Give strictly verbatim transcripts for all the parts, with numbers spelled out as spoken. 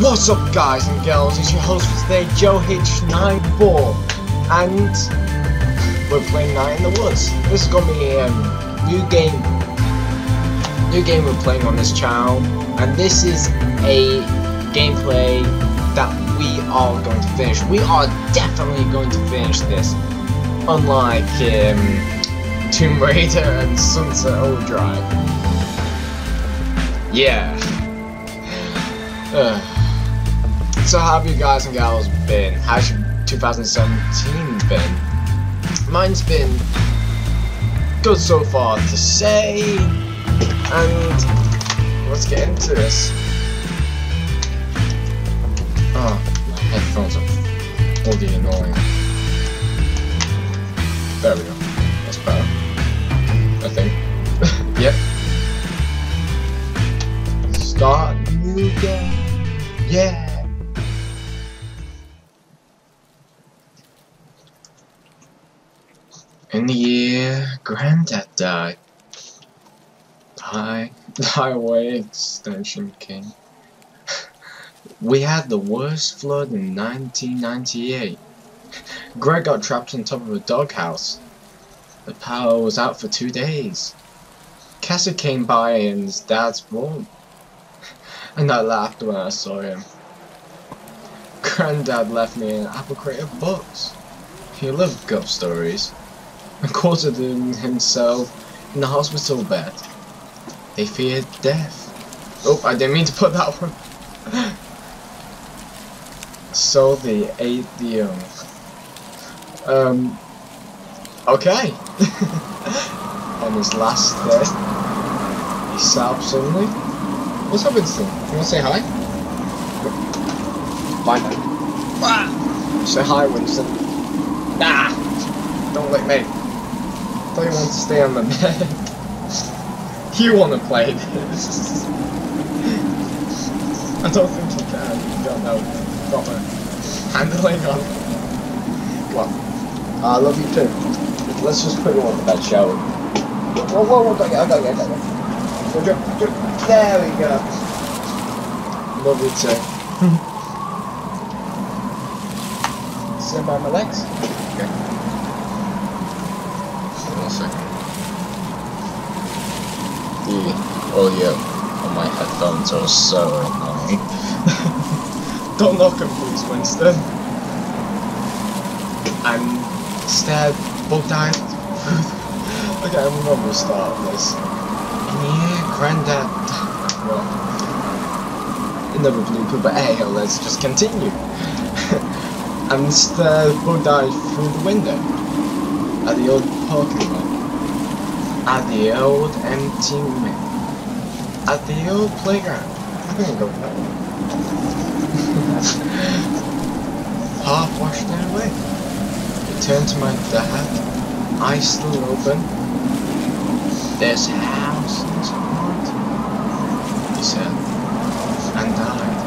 What's up, guys and girls? It's your host for today, Joe Hitch ninety-four, and we're playing Night in the Woods. This is gonna be a um, new game, new game we're playing on this channel, and this is a gameplay that we are going to finish. We are definitely going to finish this, unlike um, Tomb Raider and Sunset Old Drive. Yeah. Uh. So how have you guys and gals been? How's your two thousand seventeen been? Mine's been good so far to say, and let's get into this. Oh, my headphones are bloody annoying. There we go. That's better, I think. Yep. Start new game. Yeah. In the year Granddad died, High, highway extension king. We had the worst flood in nineteen ninety-eight. Greg got trapped on top of a doghouse. The power was out for two days. Cassie came by in his dad's room, and I laughed when I saw him. Granddad left me an apple crate of books. He loved ghost stories, and quartered himself in the hospital bed. They feared death. Oh, I didn't mean to put that one. So they ate the young. Um. Okay. On his last day, he sat up suddenly. What's up, Winston? You wanna say hi? Bye. Ah! Say hi, Winston. Nah! Don't lick me. I don't even want to stay on the bed. You want to play this? I don't think you can. You don't know proper handling on. Well, I love you too. Let's just put you on the bed, shall we? Whoa, whoa, whoa! Don't get, don't get, don't get. There we go. Love you too. Sit by my legs. Okay. The audio on my headphones are so annoying. Don't knock him, please, Winston. I'm stared bug-eyed. Okay, I'm not gonna start this. In the year Granddad, well, another blooper, but hey, let's just continue. I'm stared bug-eyed through the window at the old parking lot. At the old empty mill. At the old playground. I'm gonna go with that one. Half washed it away. I turned to my dad, eyes still open. This house is haunted, he said, and died.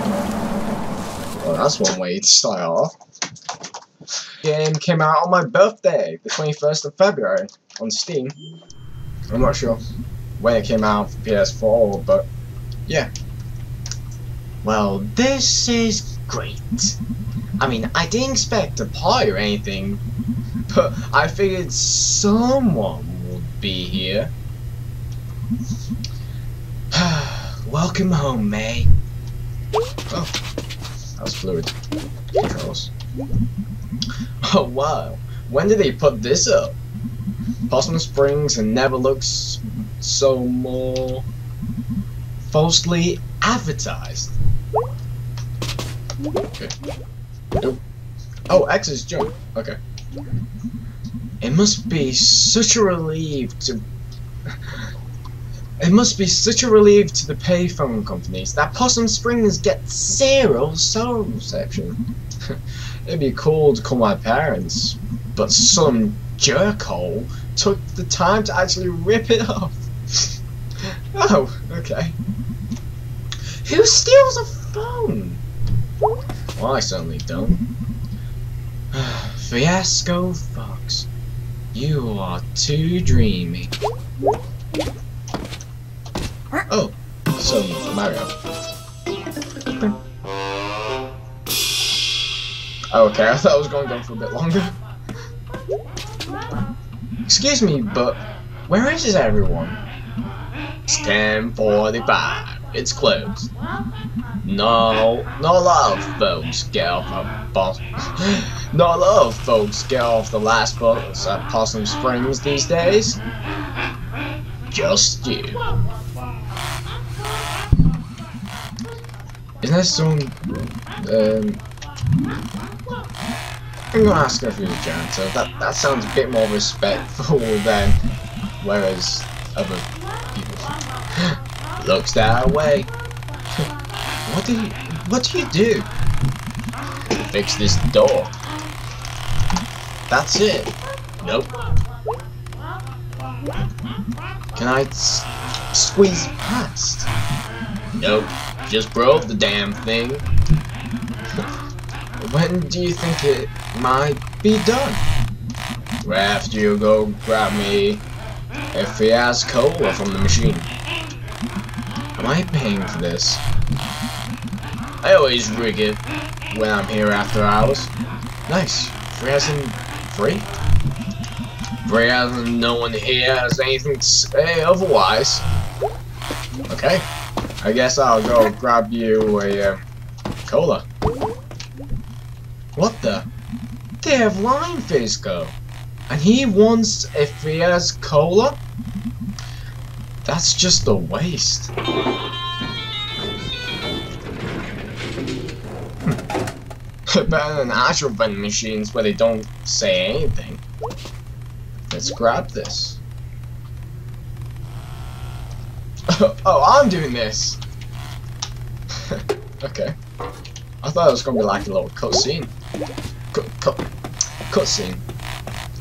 Well, that's one way to start off. The game came out on my birthday, the twenty-first of February, on Steam. I'm not sure when it came out for P S four, but yeah. Well, this is great. I mean, I didn't expect a party or anything, but I figured someone would be here. Welcome home, May. Oh, that was fluid. Controls. Oh, wow. When did they put this up? Possum Springs and never looks so more falsely advertised. Okay. Nope. Oh, X is junk. Okay. It must be such a relief to. It must be such a relief to the payphone companies that Possum Springs gets zero cell reception. It'd be cool to call my parents, but some jerkhole took the time to actually rip it off. Oh, okay. Who steals a phone? Well, I certainly don't. Fiasco Fox, you are too dreamy. Oh, so Mario. Okay, I thought I was going on for a bit longer. Excuse me, but where is everyone? It's ten forty-five. It's closed. No, no love, folks. Get off the bus. No love, folks. Get off the last bus at Possum Springs these days. Just you. Isn't there some? Um, I'm gonna ask her if you're a janitor. That that sounds a bit more respectful than whereas other people. Looks that way. What do you? What do you do? Fix this door. That's it. Nope. Can I s squeeze past? Nope. Just broke the damn thing. When do you think it might be done? Right after you go grab me a fiasco from the machine. Am I paying for this? I always rig it when I'm here after hours. Nice. Free as in free? Free as in no one here has anything to say otherwise. Okay. I guess I'll go grab you a uh, cola. What the? They have Lime Fisco, and he wants a Fias cola. That's just a waste. Better than actual vending machines where they don't say anything. Let's grab this. Oh, I'm doing this! Okay. I thought it was gonna be like a little cutscene. Cut, cut, cutscene.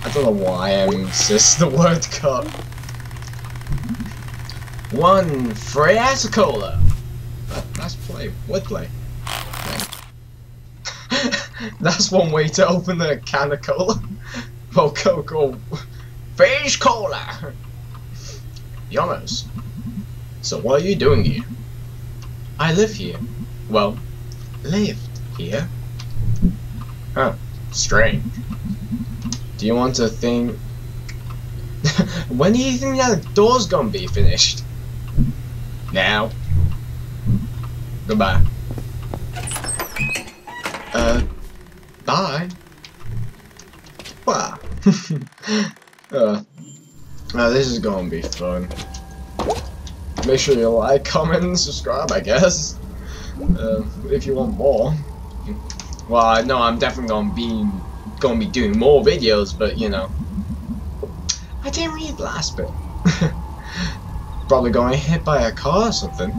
I don't know why I insist the word cut. One free ice cola! That's play. Word play. That's one way to open a can of cola. Well, Coke or fish cola! Yonos. So what are you doing here? I live here. Well, lived here. Huh. Strange. Do you want to think... When do you think that door's gonna be finished? Now. Goodbye. Uh... Bye. Wow. uh, uh, this is gonna be fun. Make sure you like, comment, and subscribe, I guess. Uh, if you want more. Well, I know I'm definitely gonna be gonna be doing more videos, but you know, I didn't read the last bit. Probably going hit by a car or something.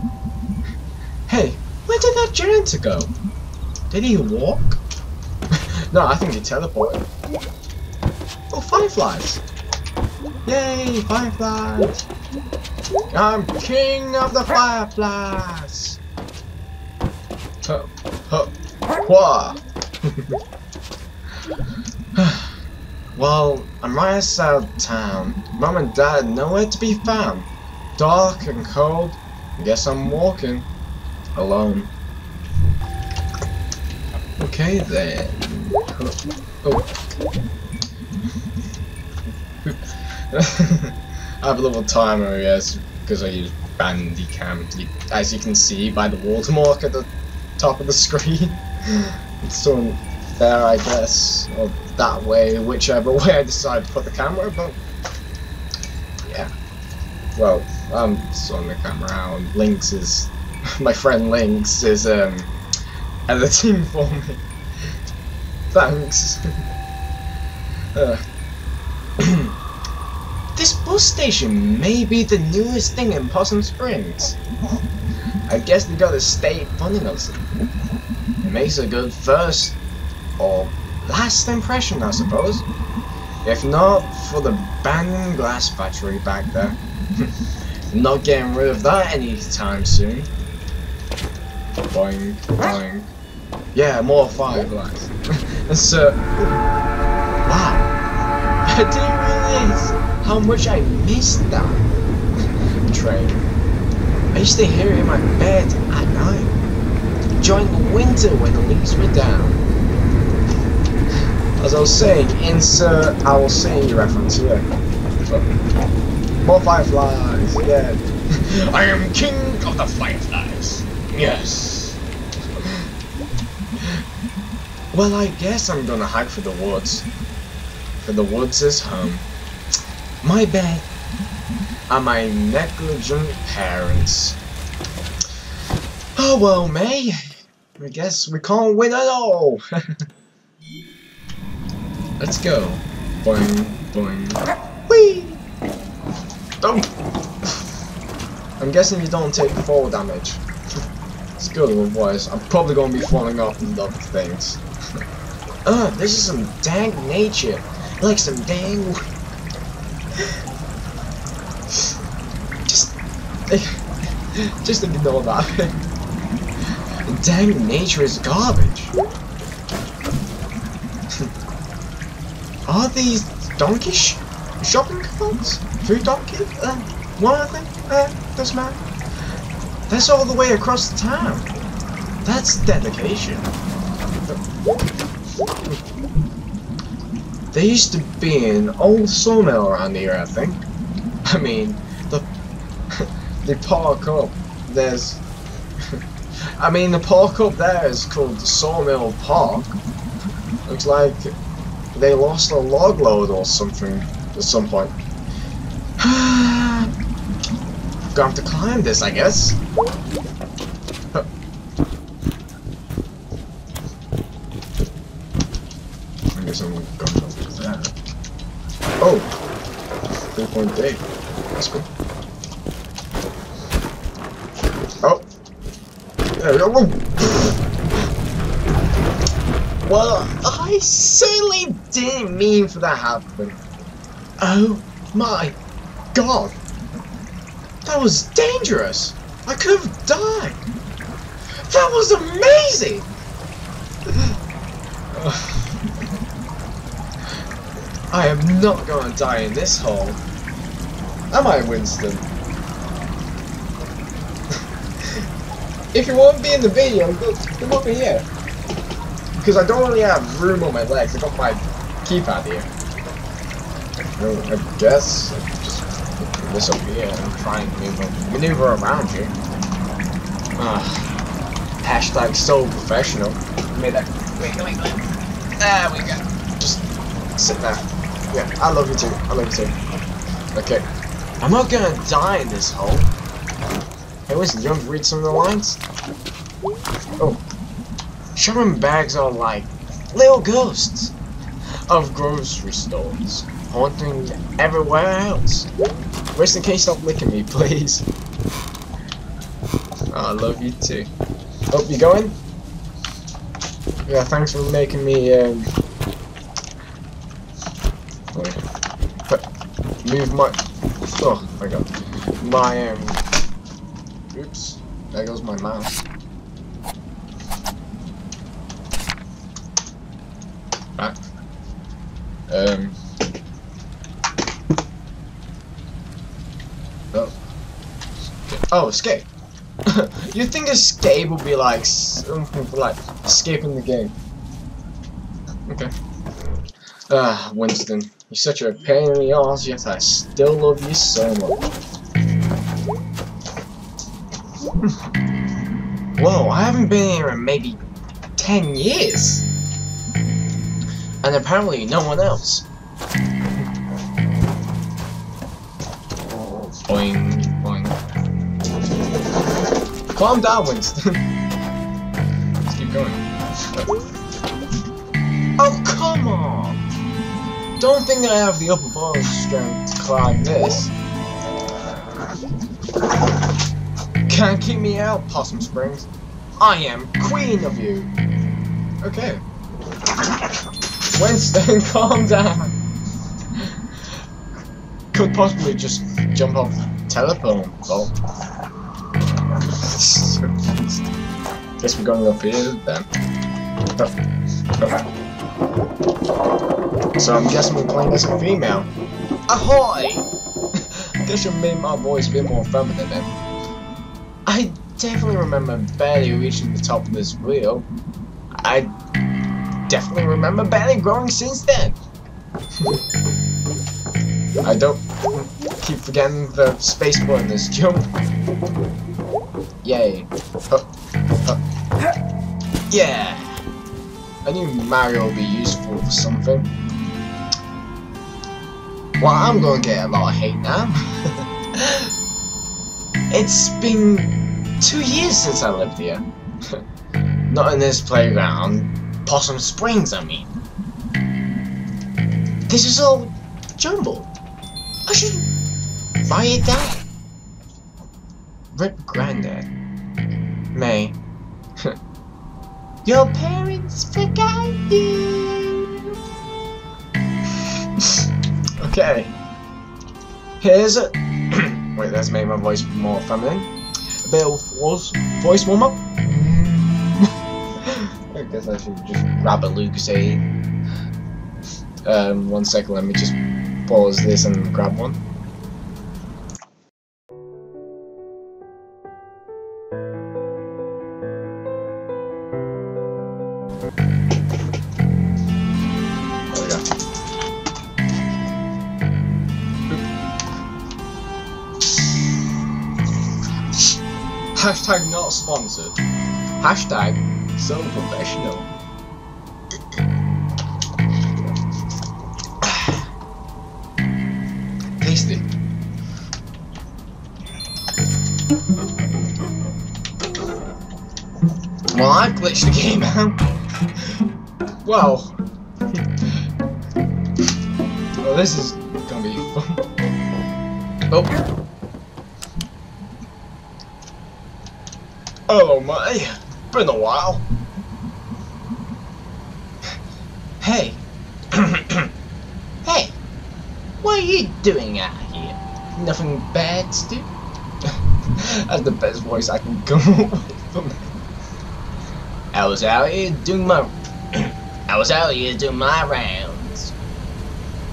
Hey, where did that janitor go? Did he walk? No, I think he teleported. Oh, fireflies! Yay, fireflies! I'm king of the fireflies! Huh, huh, wah! Well, I'm right outside of town. Mum and Dad nowhere to be found. Dark and cold. I guess I'm walking. Alone. Okay then. Oh. Oh. I have a little timer, I guess, because I use Bandicam, as you can see by the watermark at the top of the screen. It's sort of there, I guess, or that way, whichever way I decide to put the camera, but yeah. Well, I'm sorting the camera out. Lynx is, my friend Lynx is um, editing for me. Thanks. uh. This bus station may be the newest thing in Possum Springs. I guess they got the state funding us. It makes a good first or last impression, I suppose. If not for the abandoned glass factory back there. Not getting rid of that anytime soon. Boing, boing. Yeah, more fireblast. So, wow. I didn't realize how much I missed that train. I used to hear it in my bed at night during the winter when the leaves were down. As I was saying, insert our saying reference here. More fireflies, yeah. I am king of the fireflies. Yes. Well, I guess I'm gonna hike for the woods. For the woods is home. My bad. And my negligent parents. Oh well, May. I guess we can't win at all. Let's go. Boing, boing. Whee! Oh. I'm guessing you don't take fall damage. It's good with voice. I'm probably gonna be falling off and love things. uh, this is some dang nature. Like some dang. Just. Just ignore that. Dang, nature is garbage. Are these donkey sh shopping carts? Food donkeys? Uh, what are they? Uh, doesn't matter. That's all the way across the town. That's dedication. There used to be an old sawmill around here, I think. I mean, the the park up. There's. I mean, the park up there is called Sawmill Park. Looks like they lost a log load or something at some point. Gonna have to climb this, I guess. I guess I'm gonna go over there. Oh! three point eight. That's good. Oh! There we go. Well, I certainly didn't mean for that to happen. Oh my god. That was dangerous. I could have died. That was amazing. I am not going to die in this hole. Am I, Winston? If you won't be in the video, come over here. Because I don't really have room on my legs. I got my keypad here. So I guess I just put this over here and try and maneuver, maneuver around here. Ah, uh, hashtag so professional. Made that. Wait, wait, wait. There we go. Just sit there. Yeah, I love you too. I love you too. Okay. I'm not gonna die in this hole. Hey, listen, you want to read some of the lines? Oh. Shopping bags are like little ghosts of grocery stores, haunting everywhere else. Winston, can you stop licking me, please? Oh, I love you too. Oh, you going? Yeah, thanks for making me um, move my. Oh my god, my um. Oops, there goes my mouse. Back. Um. Oh. Oh, escape. You'd think escape would be like something for like escaping the game. Okay. Ah, Winston, you're such a pain in the arse, yet I still love you so much. Whoa, I haven't been here in maybe ten years. And apparently no one else. Boing, boing. Calm down, Winston. Let's keep going. Oh, come on! Don't think I have the upper body strength to climb this. Can't keep me out, Possum Springs. I am queen of you. Okay. Winston, calm down. Could possibly just jump off the telephone pole. Guess we're going up here then. Okay. So I'm guessing we're playing as a female. Ahoy! I guess you made my voice a bit more feminine then. I definitely remember barely reaching the top of this wheel. I definitely remember Banny growing since then. I don't keep forgetting the spaceport in this jump. Yay. Huh. Huh. Yeah! I knew Mario would be useful for something. Well, I'm gonna get a lot of hate now. It's been two years since I lived here. Not in this playground. Possum Springs, I mean. This is all jumbled. I should write it down. Rip Grandad. May. Your parents forgot you. Okay. Here's a wait, let's make my voice more feminine. A bit of voice, voice warm up. I guess I should just grab a Lucasade. Um, one second, let me just pause this and grab one. Hashtag not sponsored. Hashtag so professional. Tasty. Well, I glitched the game out. Wow. Well, this is gonna be fun. Oh. Oh my, been a while. Hey, hey, what are you doing out here? Nothing bad to do? That's the best voice I can come up with. I was out here doing my, I was out here doing my rounds,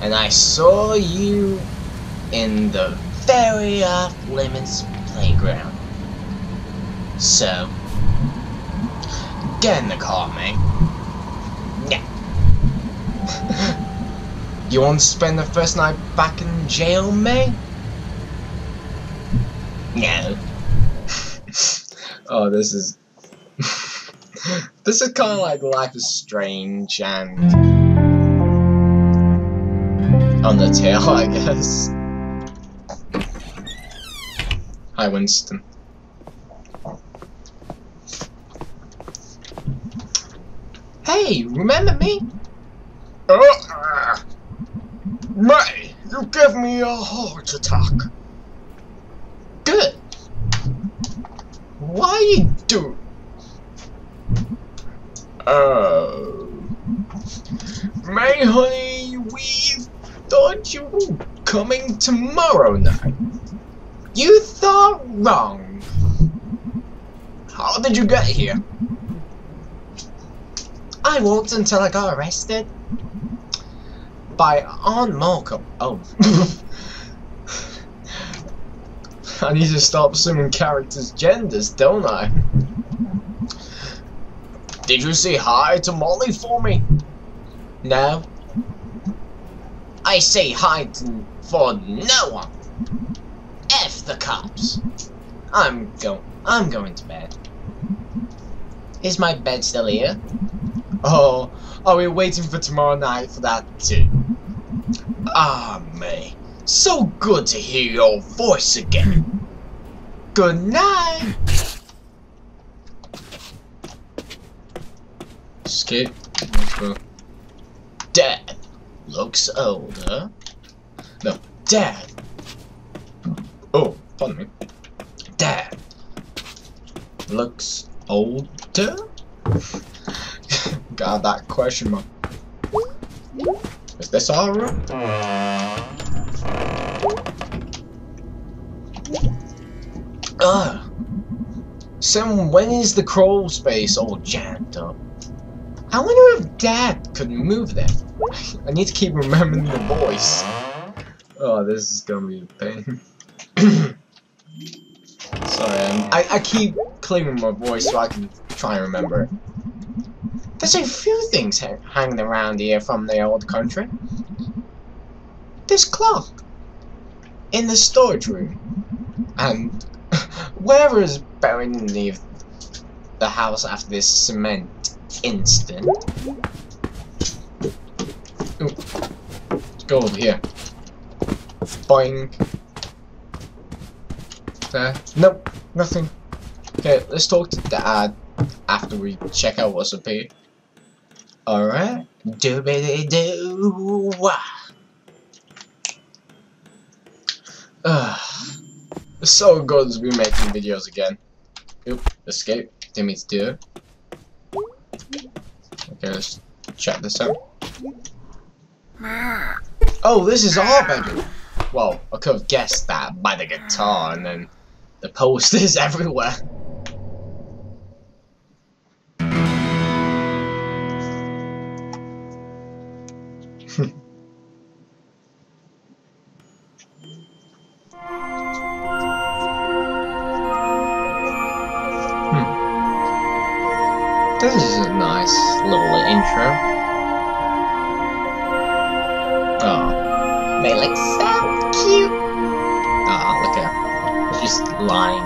and I saw you in the very off-limits playground. So, get in the car, mate. Yeah. You want to spend the first night back in jail, mate? No. Oh, this is... this is kind of like Life is Strange and... Undertale, I guess. Hi, Winston. Hey, remember me? Uh, mate, you gave me a heart attack. Good. Why you do? Oh, uh, mate, honey, we thought you were coming tomorrow night. You thought wrong. How did you get here? I walked until I got arrested by Aunt Malcolm. Oh. I need to stop assuming characters' genders, don't I? Did you say hi to Molly for me? No. I say hi to, for no one. F the cops. I'm going. I'm going to bed. Is my bed still here? Oh, are we waiting for tomorrow night for that too? Ah, me. So good to hear your voice again. Good night. Skip. Dad looks older. No, Dad. Oh, pardon me. Dad looks older. God, that question mark. Is this our room? Ugh. So when is the crawl space all jammed up? I wonder if Dad could move them. I need to keep remembering the voice. Oh, this is gonna be a pain. Sorry, um, I, I keep clearing my voice so I can try and remember it. There's a few things hanging around here from the old country. This clock in the storage room, and where is buried in the, the house after this cement instant. Ooh. Let's go over here. Boing. There. Nope. Nothing. Okay, let's talk to Dad after we check out what's up here. Alright. Doobity doo wah. Ugh. It's so good to be making videos again. Oop. Escape. Didn't mean to do it. Okay, let's check this out. Oh, this is our bedroom. Well, I could have guessed that by the guitar and then the posters everywhere. hmm. This is a nice little intro. Oh, they look so cute! Ah, oh, look at her. She's just lying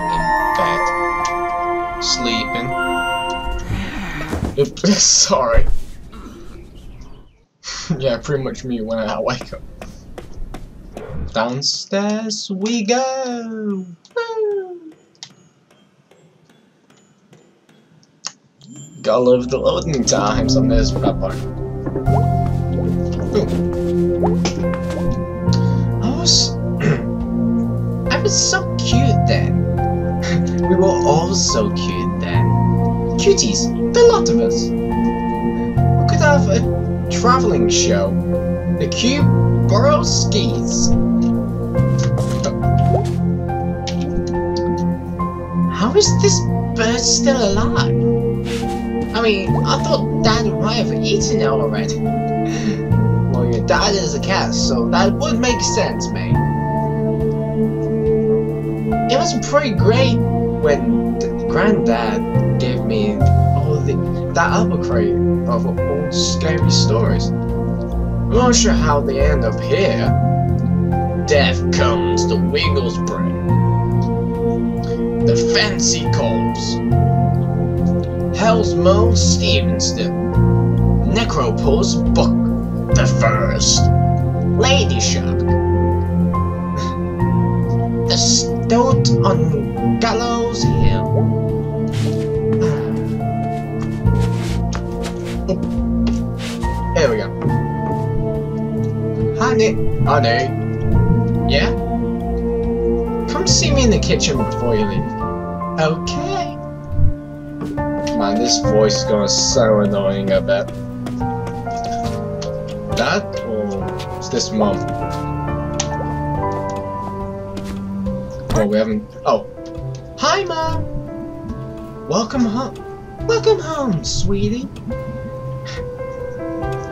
in bed. Sleeping. Oops, sorry. Yeah, pretty much me when I wake up. Downstairs we go! Woo! Gotta love the loading times on this bad boy. I was, I was so cute then. We were all so cute then. Cuties, the lot of us. We could have a travelling show. The Cube Burrow Skis. How is this bird still alive? I mean, I thought Dad might have eaten it already. Well, your dad is a cat, so that would make sense, mate. It was pretty great when Granddad gave me all the that upper crate of all scary stories. I'm not sure how they end up here. Death comes to Wiggle's brain. The fancy corpse. Hell's Mo Stevenson. Necropus Buck. The first Lady Shark, the Stoat on Gallows Hill. Here we go. Honey, honey, yeah. Come see me in the kitchen before you leave. Okay. Man, this voice is gonna sound annoying a bit. Dad, or is this Mom? Oh, we haven't. Oh, hi, Mom. Welcome home. Welcome home, sweetie.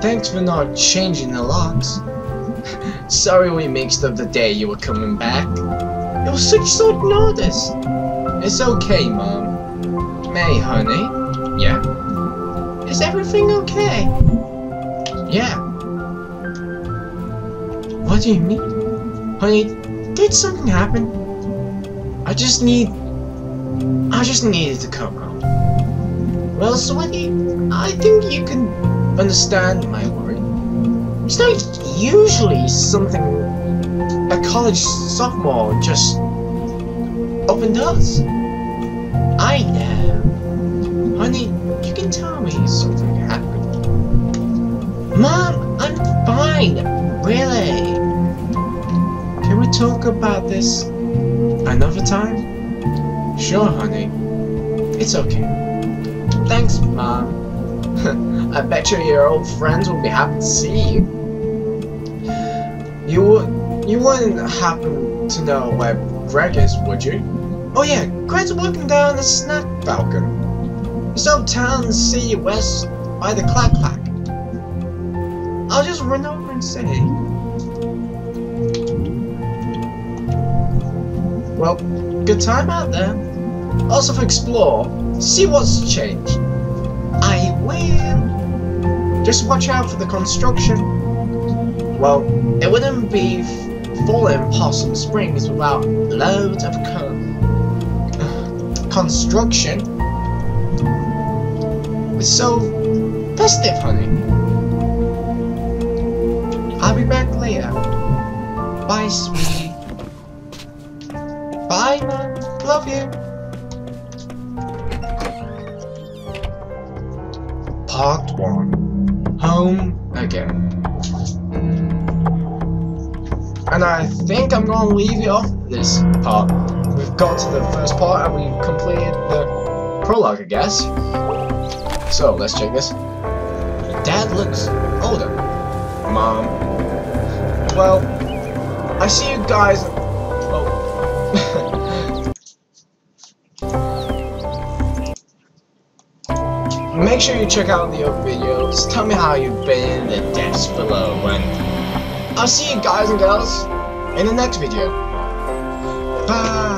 Thanks for not changing the locks. Sorry we mixed up the day you were coming back. It was such short notice. It's okay, Mom. May, honey. Yeah. Is everything okay? Yeah. What do you mean? Honey, did something happen? I just need... I just needed to come home. Well, sweetie, I think you can understand my worry. It's not usually something a college sophomore just opened us. I know. Honey, you can tell me something happened. Mom, I'm fine. Really? Can we talk about this another time? Sure, honey. It's okay. Thanks, Mom. I bet you your old friends will be happy to see you. You, you wouldn't happen to know where Greg is, would you? Oh yeah, Greg's walking down the snack balcony. It's uptown city west by the Clack Clack. I'll just run over and say, well, good time out there. Also, explore, see what's changed. I weird. Just watch out for the construction. Well, it wouldn't be falling Possum Springs without loads of con construction. It's so festive, honey. I'll be back later. Bye, sweetie. Bye, man. Love you. Part one. Home again. And I think I'm gonna leave you off this part. We've got to the first part and we've completed the prologue, I guess. So let's check this. Dad looks older. Mom. Well, I see you guys. Make sure you check out the other videos, tell me how you've been in the depths below, and I'll see you guys and girls in the next video. Bye!